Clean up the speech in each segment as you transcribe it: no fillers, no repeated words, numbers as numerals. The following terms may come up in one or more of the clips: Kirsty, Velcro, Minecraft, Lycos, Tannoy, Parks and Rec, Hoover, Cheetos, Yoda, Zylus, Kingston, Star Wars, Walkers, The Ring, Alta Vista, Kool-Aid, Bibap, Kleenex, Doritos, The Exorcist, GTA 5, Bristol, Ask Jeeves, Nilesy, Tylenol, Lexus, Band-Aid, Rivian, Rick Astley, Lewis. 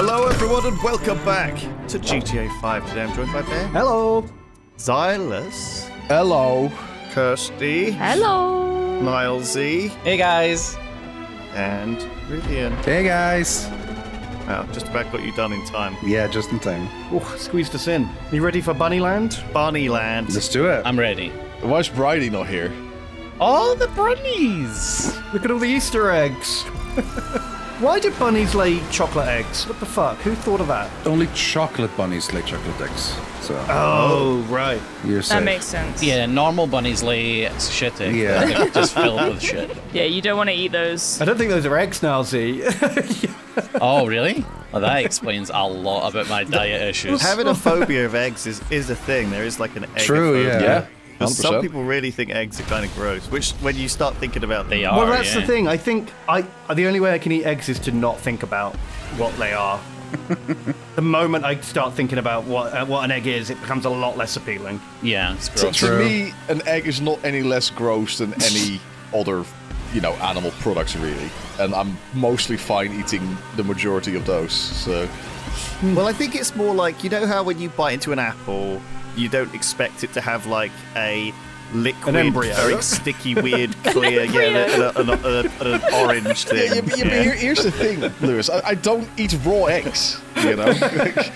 Hello everyone and welcome back to GTA 5. Today I'm joined by Bear. Hello. Xylus. Hello. Kirsty. Hello. Niall Z. Hey guys. And Rivian. Hey guys. Wow, just about got you done in time. Yeah, just in time. Oh, squeezed us in. Are you ready for Bunnyland? Bunnyland. Let's do it. I'm ready. Why is Bridie not here? All the bunnies! Look at all the Easter eggs. Why do bunnies lay chocolate eggs? What the fuck? Who thought of that? Only chocolate bunnies lay chocolate eggs. So. Oh, right. You're safe. That makes sense. Yeah, normal bunnies lay shit eggs. Yeah. They're just filled with shit. Yeah, you don't want to eat those. I don't think those are eggs now, Z. Oh, really? Well, that explains a lot about my diet issues. Having a phobia of eggs is a thing. There is like an egg. True, yeah. Yeah. Some people really think eggs are kind of gross, which when you start thinking about them, they are. Well, that's the thing. I think the only way I can eat eggs is to not think about what they are. The moment I start thinking about what an egg is, it becomes a lot less appealing. Yeah, it's gross. To me, an egg is not any less gross than any other, you know, animal products really, and I'm mostly fine eating the majority of those. So, well, I think it's more like, you know how when you bite into an apple, you don't expect it to have like a liquid, very sticky, weird, clear, an orange thing. Yeah, but here's the thing, Lewis. I don't eat raw eggs. You know,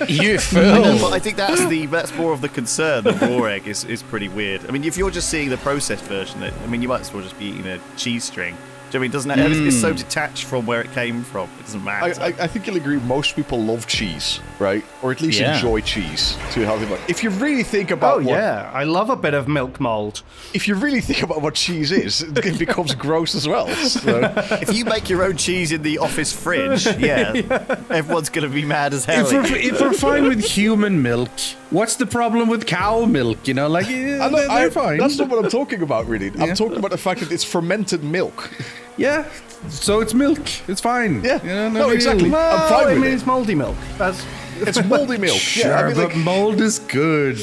you fool. I know, but I think that's more of the concern. The raw egg is pretty weird. I mean, if you're just seeing the processed version, I mean, you might as well just be eating a cheese string. I mean, doesn't it? It's so detached from where it came from. It doesn't matter. I think you'll agree. Most people love cheese, right? Or at least enjoy cheese. To how they like. If you really think about, I love a bit of milk mold. If you really think about what cheese is, it becomes gross as well. So. If you make your own cheese in the office fridge, everyone's gonna be mad as hell. If we're fine with human milk, what's the problem with cow milk? You know, like they're fine. That's not what I'm talking about, really. Yeah. I'm talking about the fact that it's fermented milk. Yeah, so it's milk. It's fine. Yeah, you know, no exactly. No, I'm fine with it. It's moldy milk. It's moldy milk. Sure, yeah, I mean, but mold is good.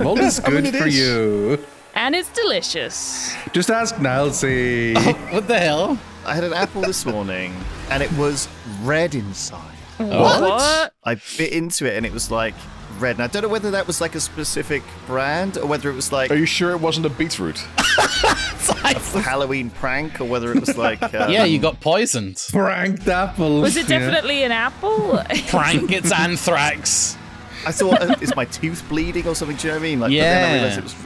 Mold is good for you. And it's delicious. Just ask Niall C. Oh, what the hell? I had an apple this morning, and it was red inside. What? I bit into it, and it was like red. And I don't know whether that was like a specific brand, or whether it was like... Are you sure it wasn't a beetroot? A Halloween prank, or whether it was like... yeah, you got poisoned. Pranked apple. Was it definitely an apple? Prank, it's anthrax. I thought, is my tooth bleeding or something? Do you know what I mean? Like, yeah. But then I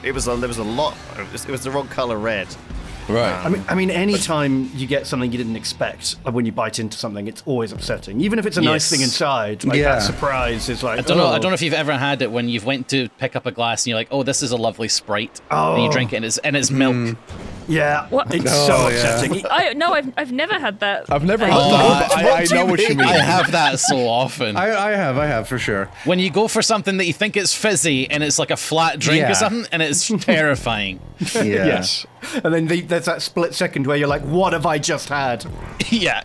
realised there was a lot. It was the wrong colour red. Right. I mean, any time you get something you didn't expect, like when you bite into something, it's always upsetting. Even if it's a nice thing inside, like that surprise is like. I don't know if you've ever had it when you've went to pick up a glass and you're like, oh, this is a lovely Sprite, and you drink it and it's milk. Yeah, what? It's so upsetting. Yeah. I've never had that. I've never had that. I know what you mean. I have that so often. I have for sure. When you go for something that you think it's fizzy and it's like a flat drink or something, and it's terrifying. Yeah. Yes. And then there's that split second where you're like, what have I just had? Yeah.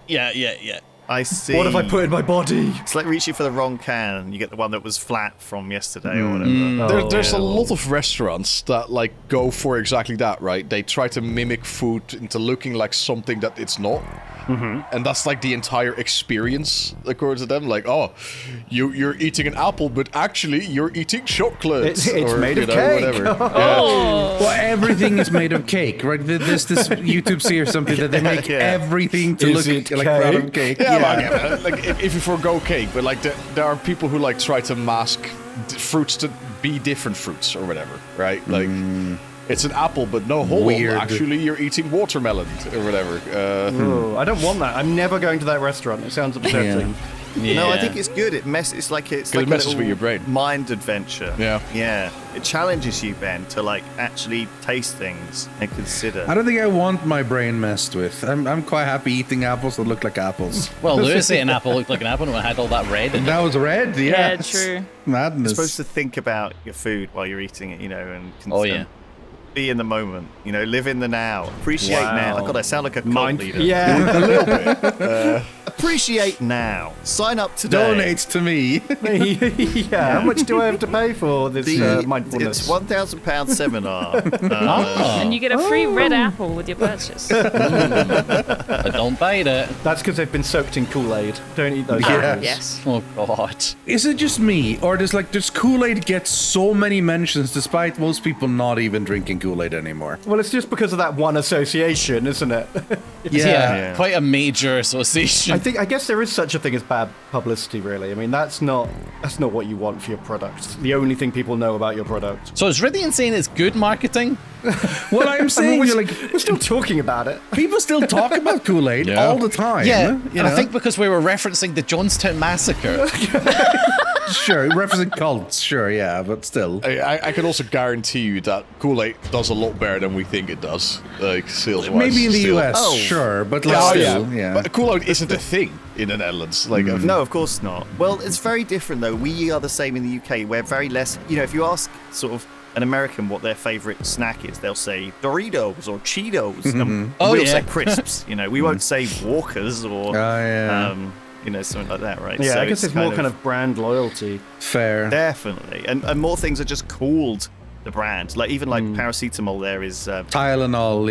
I see. What have I put in my body? It's like reaching for the wrong can and you get the one that was flat from yesterday or whatever. There's a lot of restaurants that like go for exactly that, right? They try to mimic food into looking like something that it's not. Mm-hmm. And that's like the entire experience, according to them. Like, oh, you're eating an apple, but actually you're eating chocolate. It's made of cake. Whatever. Oh. Yeah. Well, everything is made of cake, right? There's this YouTube series or something that they make everything to look like out of cake. Yeah. Like if you forego cake, but like there are people who like try to mask fruits to be different fruits or whatever, right? Like. It's an apple, but no whole. Weird. Actually, you're eating watermelon or whatever. I don't want that. I'm never going to that restaurant. It sounds upsetting. Yeah. No, I think it's good. It messes with your brain. Mind adventure. Yeah. Yeah. It challenges you, Ben, to like actually taste things and consider. I don't think I want my brain messed with. I'm quite happy eating apples that look like apples. Well, Lewis ate an apple looked like an apple and it had all that red in it. That was red, yeah. Yeah, true. Madness. You're supposed to think about your food while you're eating it, you know, and consider. Be in the moment, you know, live in the now. Appreciate now. God, I sound like a cult leader. Yeah, a little bit. Appreciate now. Sign up today. Donate to me. How much do I have to pay for this mindfulness? It's £1,000 seminar. And you get a free red apple with your purchase. But don't bait it. That's because they've been soaked in Kool-Aid. Don't eat those apples. Yes. Oh, God. Is it just me, or does, like, does Kool-Aid get so many mentions despite most people not even drinking Kool-Aid anymore? Well, it's just because of that one association, isn't it? Yeah, quite a major association. I guess there is such a thing as bad publicity, really. I mean, that's not what you want for your product. The only thing people know about your product. So it's really insane. It's good marketing. Well, I'm saying, I mean, we're still talking about it. People still talk about Kool-Aid all the time. Yeah, you know? I think because we were referencing the Johnstown massacre. Sure, referencing cults, sure, yeah, but still. I can also guarantee you that Kool-Aid does a lot better than we think it does, like, sales-wise. Maybe in the US, sure, but still. But Kool-Aid isn't a thing in the Netherlands. Like, no, of course not. Well, it's very different, though. We are the same in the UK. We're very less, you know, if you ask sort of an American what their favorite snack is, they'll say Doritos or Cheetos. We'll say crisps, you know. We won't say Walkers or... you know, something like that, right? Yeah, so I guess it's more kind of brand loyalty. Fair. Definitely. And more things are just called the brand. Like, even like paracetamol there is... Tylenol,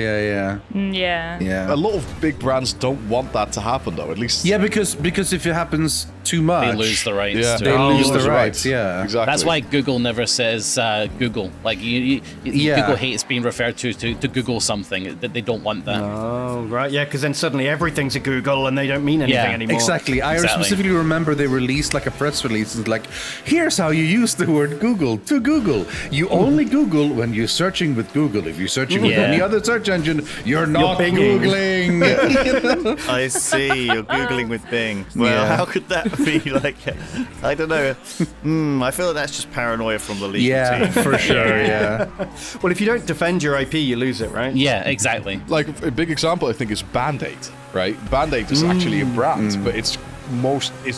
yeah. A lot of big brands don't want that to happen, though, at least... Yeah, because if it happens too much... They lose the rights. Yeah. They lose the rights, yeah. Exactly. That's why Google never says Google. Like, Google hates being referred to Google something. They don't want that. Oh, right, yeah, because then suddenly everything's a Google and they don't mean anything anymore. Exactly. I specifically remember they released, like, a press release. It's like, here's how you use the word Google to Google. You only Google when you're searching with Google. If you're searching with any other search engine, you're not Googling. I see, you're Googling with Bing. Well, how could that be? Like, I don't know. I feel like that's just paranoia from the legal team. Yeah, for sure, Well, if you don't defend your IP, you lose it, right? Yeah, exactly. Like, a big example, I think, is Band-Aid, right? Band-Aid is actually a brand, but it's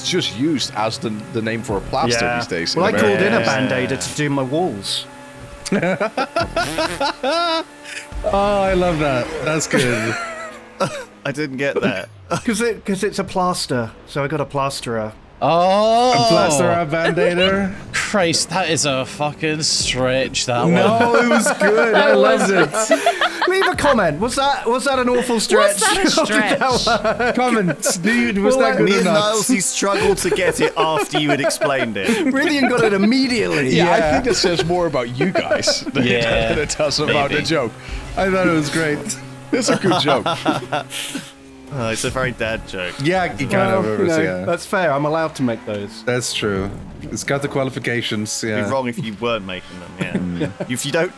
just used as the name for a plaster these days. Well, I called in a Band-Aider to do my walls. Oh, I love that. That's good. I didn't get that. Because it's a plaster, so I got a plasterer. Oh! A plasterer, Band-Aider. Christ, that is a fucking stretch, that one. No, it was good. I loved it. Leave a comment. Was that an awful stretch? Was that a stretch? Comment, dude. Was that good enough? Me and Niles, he struggled to get it after you had explained it. Brilliant got it immediately. Yeah, I think it says more about you guys than it does about the joke. I thought it was great. It's a good joke. Oh, it's a very dad joke. Yeah, you kind of. That's fair. I'm allowed to make those. That's true. It's got the qualifications. Yeah. It'd be wrong if you weren't making them. Yeah. If you don't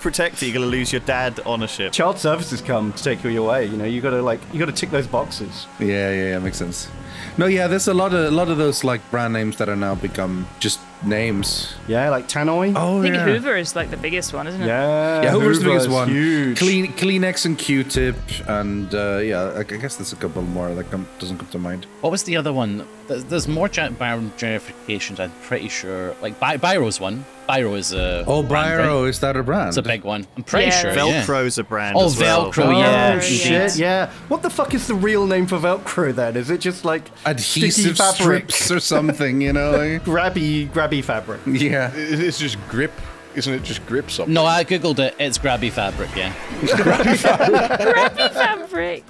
protect it, you're gonna lose your dad ownership. Child services come to take you away. You know, you gotta tick those boxes. Yeah, makes sense. No, there's a lot of those like brand names that are now become just names. Yeah, like Tannoy. Oh, I think Hoover is like the biggest one, isn't it? Yeah, Hoover's the biggest one. Huge. Kleenex and Q-Tip, and I guess there's a couple more that doesn't come to mind. What was the other one? There's more brand gentrifications, I'm pretty sure. Like Biro's one. Biro is a brand, right? Is that a brand? It's a big one. I'm pretty sure. Velcro's a brand. Oh, as well. Velcro, oh, shit, yeah. What the fuck is the real name for Velcro then? Is it just like adhesive strips or something? You know, like? grabby fabric. Yeah, it's just grip. Isn't it just grip something? No, I googled it. It's grabby fabric, yeah. Grabby fabric.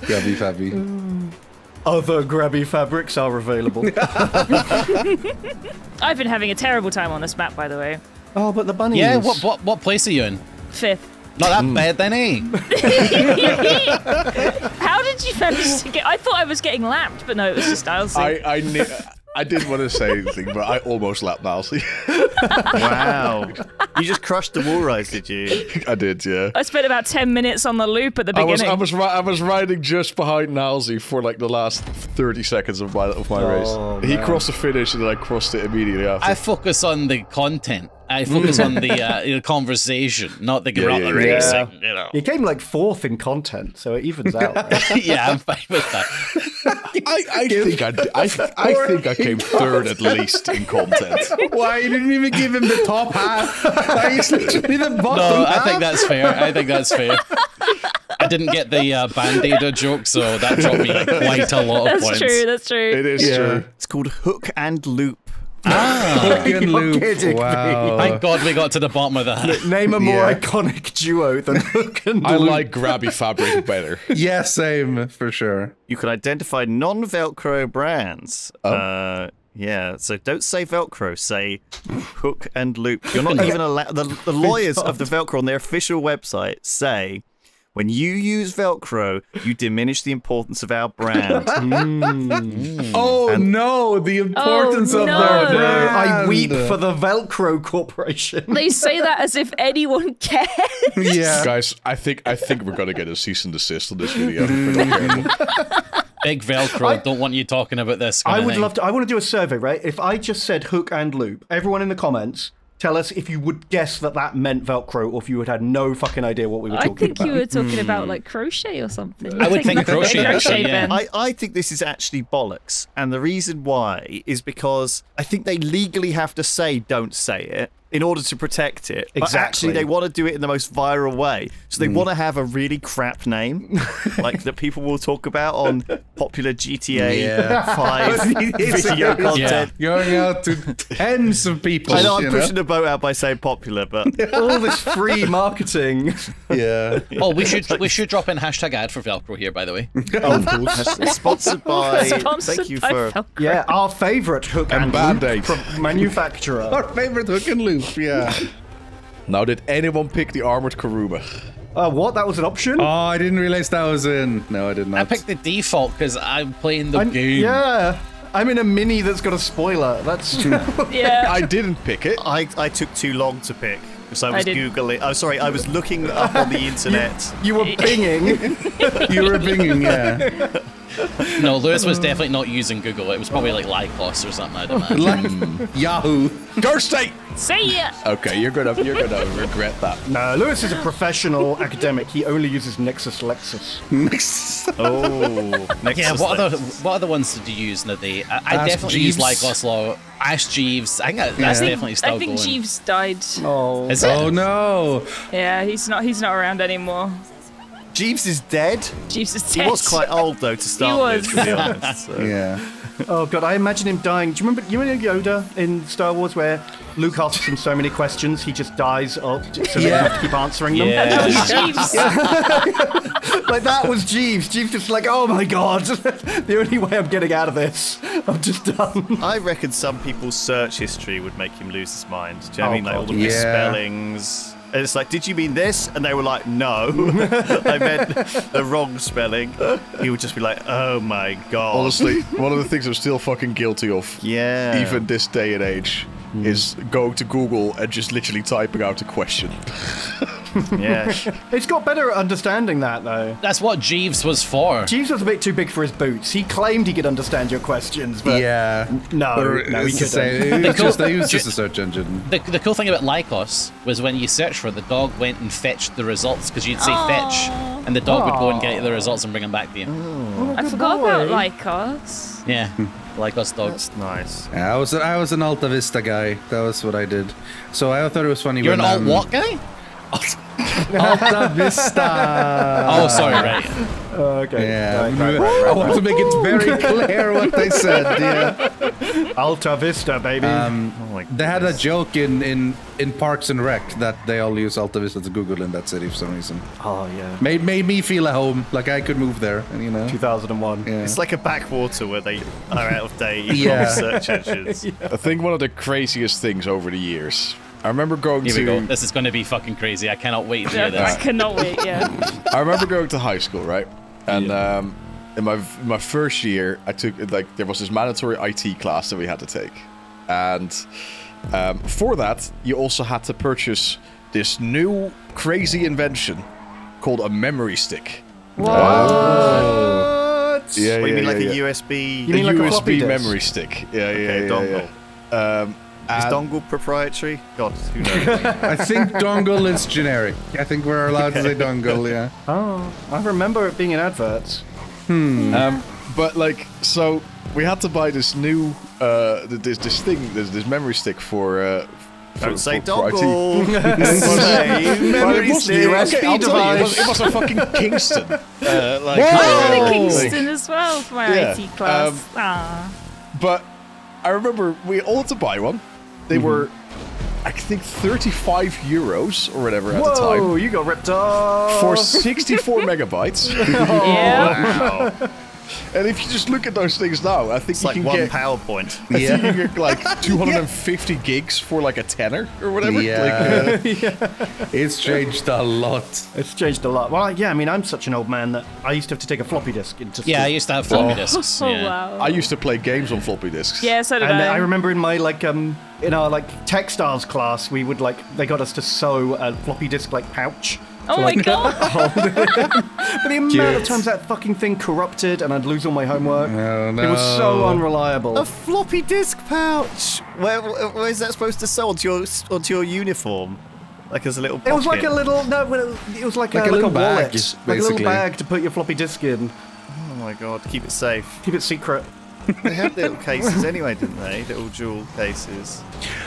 Grabby fabric. Other grabby fabrics are available. I've been having a terrible time on this map, by the way. Oh, but the bunnies. Yeah, what place are you in? 5th. Not that bad, then, eh? How did you manage to get... I thought I was getting lapped, but no, it was just Niles. I didn't want to say anything, but I almost lapped Niles. Wow. You just crushed the wall race, did you? I did, yeah. I spent about 10 minutes on the loop at the beginning. I was riding just behind Nalsy for like the last 30 seconds of my race. Man. He crossed the finish and then I crossed it immediately after. I focus on the content. I focus on the conversation, not the racing. Yeah. You know, you came like fourth in content, so it evens out. Right? Yeah, I'm fine with that. I think I came third at least in content. Why you didn't even give him the top half? Like, it's literally the bottom half. I think that's fair. I think that's fair. I didn't get the Band-Aid joke, so that dropped me like quite a lot of points. That's true. That's true. It is true. It's called Hook and Loop. Ah, wow. Thank God we got to the bottom of that. Name a more iconic duo than Hook and Loop. I like grabby fabric better. Yeah, same, for sure. You can identify non-Velcro brands. Oh. Yeah, so don't say Velcro, say Hook and Loop. You're not even allowed. The lawyers of the Velcro on their official website say, when you use Velcro, you diminish the importance of our brand. Oh, and no, the importance of our brand. I weep for the Velcro Corporation. They say that as if anyone cares. Yeah. Guys, I think we're going to get a cease and desist on this video. Big Velcro, I don't want you talking about this. I want to do a survey, right? If I just said Hook and Loop, everyone in the comments, tell us if you would guess that that meant Velcro, or if you would had no fucking idea what we were talking about. I think you were talking about like crochet or something. I would think crochet, actually. Yeah. I think this is actually bollocks, and the reason why is because I think they legally have to say don't say it in order to protect it. Exactly. But actually, they want to do it in the most viral way, so they want to have a really crap name, like that people will talk about on popular GTA 5 video content. Going out to tens of people. I know, I'm pushing the boat out by saying popular, but all this free marketing. Yeah. Oh, we should drop in hashtag ad for Velcro here, by the way. Oh, of course. Sponsored by. Thank you for Velcro. Yeah, our favorite Hook and Band-Aid manufacturer. Our favorite Hook and Loop. Yeah. Now, did anyone pick the armored Karuba? What? That was an option? Oh, I didn't realize that was in. No, I did not. I picked the default because I'm playing the game. Yeah. I'm in a mini that's got a spoiler. That's true. Yeah. I didn't pick it. I took too long to pick. Because I was Googling. Oh, sorry, I was looking up on the internet. You were binging. You were binging, yeah. No, Lewis was definitely not using Google. It was probably like Lycos or something, I'd imagine. Yahoo. Thursday! See ya! Okay, you're gonna regret that. No, Lewis is a professional academic. He only uses Nexus Lexus. Nexus. Oh. Nexus what other ones did you use, Nadie? I definitely use Lycos Law. Ask Jeeves. I think that's definitely still going. I think Jeeves died. Oh. Is it? Oh no. Yeah, he's not around anymore. Jeeves is dead. Jeeves is dead. He was quite old though to start with, to be honest. So. Yeah. Oh god, I imagine him dying. Do you remember Yoda in Star Wars where Luke asks him so many questions he just dies up, so they have to keep answering them? Yeah. That was Jeeves. Yeah. Like that was Jeeves. Jeeves just like, oh my god, the only way I'm getting out of this, I'm just done. I reckon some people's search history would make him lose his mind. Do you know what I mean? Like all the misspellings. And it's like, did you mean this? And they were like, no, I meant the wrong spelling. He would just be like, oh my god. Honestly, one of the things I'm still fucking guilty of, even this day and age, is going to Google and just literally typing out a question. Yeah. It's got better at understanding that, though. That's what Jeeves was for. Jeeves was a bit too big for his boots. He claimed he could understand your questions, but no, he couldn't. He was just a search engine. The cool thing about Lycos was when you searched for it, the dog went and fetched the results, because you'd say fetch, and the dog would go and get the results and bring them back to you. Oh, I forgot about Lycos. Yeah. Lycos dogs. That's nice. Yeah, I was an Alta Vista guy. That was what I did. So I thought it was funny. You're an alt what guy? Alta Vista. Oh, sorry, right. Okay. Yeah. Right. I want to make it very clear what they said. Yeah. Alta Vista, baby. They had a joke in Parks and Rec that they all use Alta Vista to Google in that city for some reason. Oh yeah. Made me feel at home, like I could move there. You know. 2001. Yeah. It's like a backwater where they are out of date search engines. Yeah. I think one of the craziest things over the years. I remember going Here we go. This is going to be fucking crazy. I cannot wait to hear this. I cannot wait, I remember going to high school, right? And in my first year, I took, like, there was this mandatory IT class that we had to take. And for that, you also had to purchase this new crazy invention called a memory stick. What? What do you mean, like a USB? You mean like a USB memory stick. Yeah, okay, dongle. Is dongle proprietary? God, who knows? I think dongle is generic. I think we're allowed to say dongle, yeah. Oh, I remember it being an advert. Hmm. But like, so we had to buy this new, this thing, this memory stick for. Don't say dongle. Say memory stick. Okay, I'll tell you, it was a fucking Kingston. Like, I had a Kingston as well for my IT class. But I remember we all had to buy one. They were, I think, €35 or whatever at the time. Whoa, you got ripped off. For 64 megabytes. Oh, yeah. Wow. And if you just look at those things now, I think it's you like can one get PowerPoint. I think you get like 250 gigs for like a tenner or whatever. Yeah. Like, it's changed a lot. It's changed a lot. Well, yeah, I mean, I'm such an old man that I used to have to take a floppy disk into school. Yeah, I used to have floppy disks. Oh, wow. I used to play games on floppy disks. Yeah, so did I. I remember in my like in our like textiles class, we would like they got us to sew a floppy disk like pouch. Oh my god! But the amount of times that fucking thing corrupted and I'd lose all my homework. Oh, no. It was so unreliable. A floppy disk pouch! Where is that supposed to sew onto your uniform? Like as a little pocket? It was like a little, no, it was like a wallet. Bag, basically. Like a little bag to put your floppy disk in. Oh my god, keep it safe. Keep it secret. They had little cases anyway, didn't they? Little jewel cases.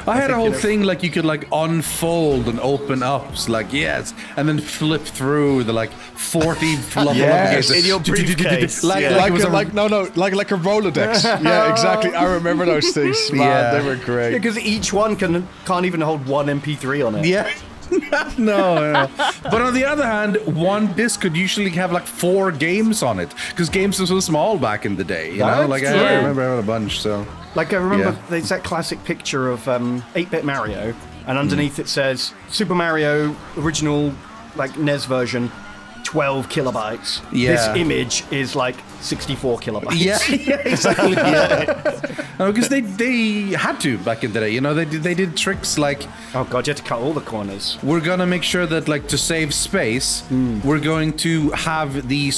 I had a whole thing like you could like unfold and open up, so like and then flip through the like 40 floppy cases in your briefcase. Like a Rolodex. Yeah, exactly. I remember those things. Man, they were great. Because each one can't even hold one MP3 on it. Yeah. No. But on the other hand, one disc could usually have like 4 games on it because games were so small back in the day. You know, like I remember having a bunch. So, like I remember there's that classic picture of 8-bit Mario, and underneath it says Super Mario original, like NES version. 12 kilobytes. Yeah. This image is like 64 kilobytes. Yeah, exactly. Because they had to back in the day. You know, they did tricks like, oh god, you had to cut all the corners. We're gonna make sure that like to save space, we're going to have the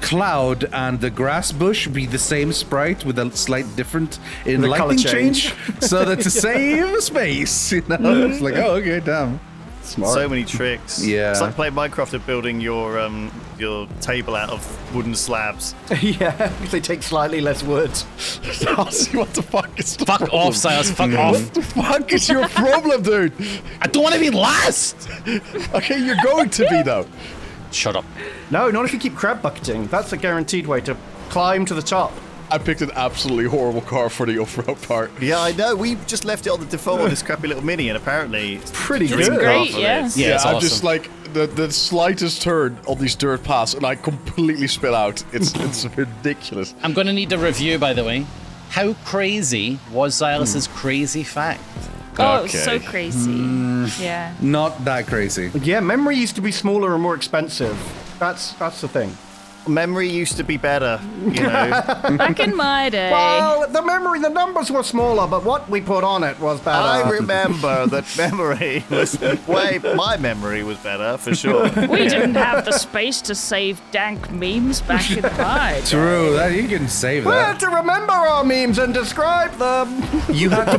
cloud and the grass bush be the same sprite with a slight different in the lighting change, so that to save space. You know, it's like okay, damn. Smart. So many tricks. Yeah. It's like playing Minecraft and building your table out of wooden slabs. Yeah, because they take slightly less wood. Sassy, what the fuck is the problem? Fuck off, Sassy, fuck off. What the fuck is your problem, dude? I don't want to be last! Okay, you're going to be, though. Shut up. No, not if you keep crab bucketing. That's a guaranteed way to climb to the top. I picked an absolutely horrible car for the off-road part. Yeah, I know. We just left it on the default on this crappy little Mini, and apparently it's pretty good. It's great, yeah, it's awesome. I'm just like the slightest turn on these dirt paths, and I completely spill out. It's ridiculous. I'm gonna need a review, by the way. How crazy was Silas's crazy fact? Oh, okay. So crazy. Yeah. Not that crazy. Yeah, memory used to be smaller and more expensive. That's the thing. Memory used to be better, you know. Back in my day. Well, the numbers were smaller, but what we put on it was better. I remember that memory was my memory was better, for sure. We didn't have the space to save dank memes back in my day. True, you can save that. We had to remember our memes and describe them. You had to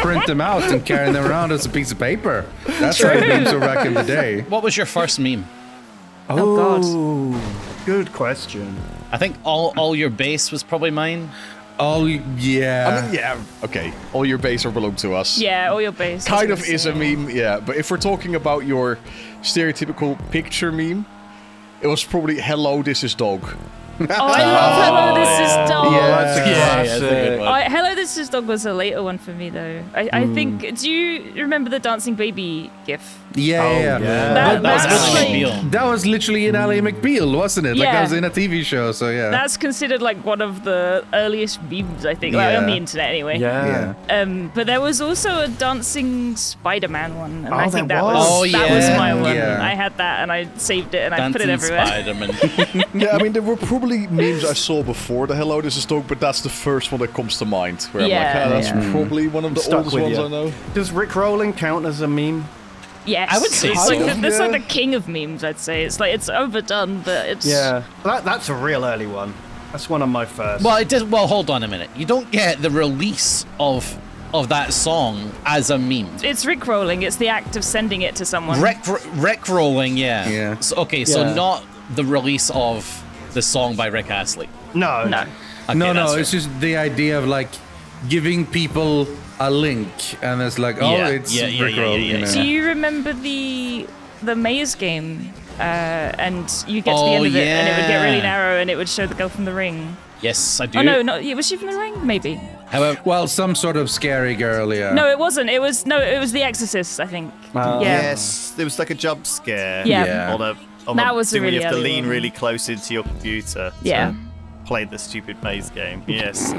print them out and carry them around as a piece of paper. That's how memes were back in the day. What was your first meme? Oh, God. Good question. I think all your base was probably mine. I mean, okay. All your base are belong to us. Yeah, all your base. Kind of is a meme, yeah. But if we're talking about your stereotypical picture meme, it was probably hello, this is dog. Oh, I love hello, this is dog. Yeah, that's a good one. Hello, this is dog was a later one for me though. I think. Do you remember the dancing baby gif? Yeah, that was literally in Ally McBeal, wasn't it? Yeah. Like that was in a TV show, so yeah. That's considered like one of the earliest memes, I think, like on the internet anyway. Yeah. But there was also a dancing Spider-Man one, and I think that was my one. Yeah. I had that, and I saved it, and I put it everywhere. Spider-Man. Yeah, I mean there were probably memes I saw before the Hello This Is Dog, but that's the first one that comes to mind. Where I'm like, that's probably one of the oldest ones I know. Does Rickrolling count as a meme? Yes, I would say it's like that's like the king of memes. I'd say it's like it's overdone, but it's that's a real early one. That's one of my first. Well, hold on a minute. You don't get the release of of that song as a meme. It's rickrolling. It's the act of sending it to someone. Rickrolling, yeah. Yeah. So, okay, yeah. So not the release of the song by Rick Astley. No, no, okay, no. It's just the idea of like giving people a link, and it's like, oh, yeah, it's rickrolling. Yeah, Do you remember the maze game? And you get to the end of it, and it would get really narrow, and it would show the girl from The Ring. Yes, I do. Oh no, not, was she from The Ring? Maybe. However, well, some sort of scary girl, yeah. No, it wasn't. It was it was The Exorcist, I think. Yes, there was like a jump scare. Yeah, yeah. That was really. You have to lean really close into your computer. Yeah. To play the stupid maze game. Yes.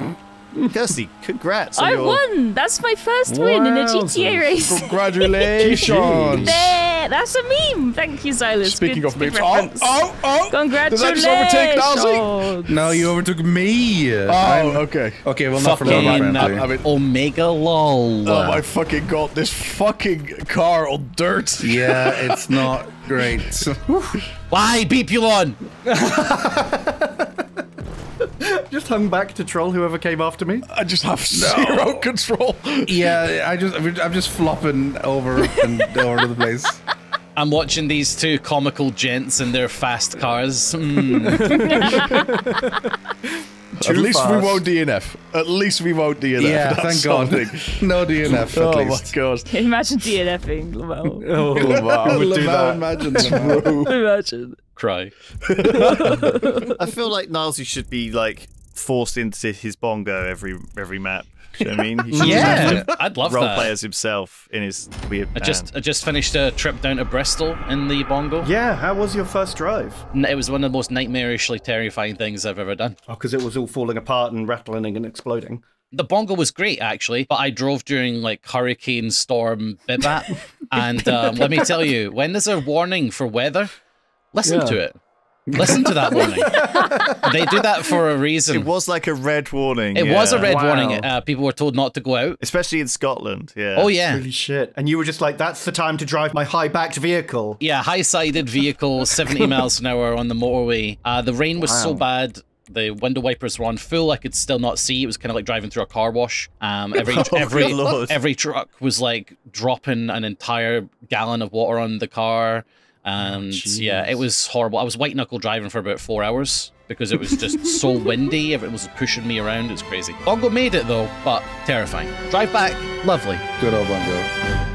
Kirsty, congrats! I won. That's my first win in a GTA race. Congratulations! There, that's a meme. Thank you, Silas. Speaking of memes, congratulations! Did I just overtake Nazi? No, you overtook me. Oh, okay. Okay, well, not for long, I mean, Omega lol. Oh my fucking god! This fucking car on dirt. Yeah, it's not great. Why beep you on? Just hung back to troll whoever came after me. I just have zero control. Yeah, I'm just flopping over and all over the place. I'm watching these two comical gents in their fast cars. At least fast. We won't DNF. At least we won't DNF. Yeah, that's thank God. No DNF. At least. Oh my God! Imagine DNFing, Lamel. Oh wow! Would do that. Imagine. Cry. I feel like Niles should be like forced into his bongo every map. You know what I mean? He I'd love role play as himself in his weird band. I just finished a trip down to Bristol in the bongo. Yeah, how was your first drive? It was one of the most nightmarishly terrifying things I've ever done. Oh, because it was all falling apart and rattling and exploding. The bongo was great, actually, but I drove during like hurricane storm Bibap, and let me tell you, when there's a warning for weather, listen to it. Listen to that warning. They do that for a reason. It was like a red warning. It was a red warning. People were told not to go out. Especially in Scotland. Yeah. Oh, yeah. Holy shit. And you were just like, that's the time to drive my high-backed vehicle. Yeah, high-sided vehicle, 70 miles an hour on the motorway. The rain was so bad. The window wipers were on full. I could still not see. It was kind of like driving through a car wash. Every truck was like dropping an entire gallon of water on the car. And yeah, it was horrible. I was white knuckle driving for about 4 hours because it was just so windy. Everyone was pushing me around. It was crazy. Bongo made it though, but terrifying. Drive back, lovely. Good old Bongo.